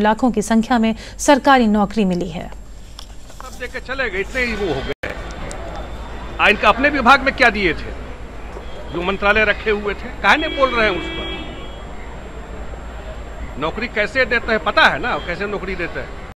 लाखों की संख्या में सरकारी नौकरी मिली है। सब देके चले गए, इतने ही वो हो गए। इनका अपने विभाग में क्या दिए थे, जो मंत्रालय रखे हुए थे, काहे नहीं बोल रहे हैं उस पर? नौकरी कैसे देते हैं पता है ना, कैसे नौकरी देते हैं।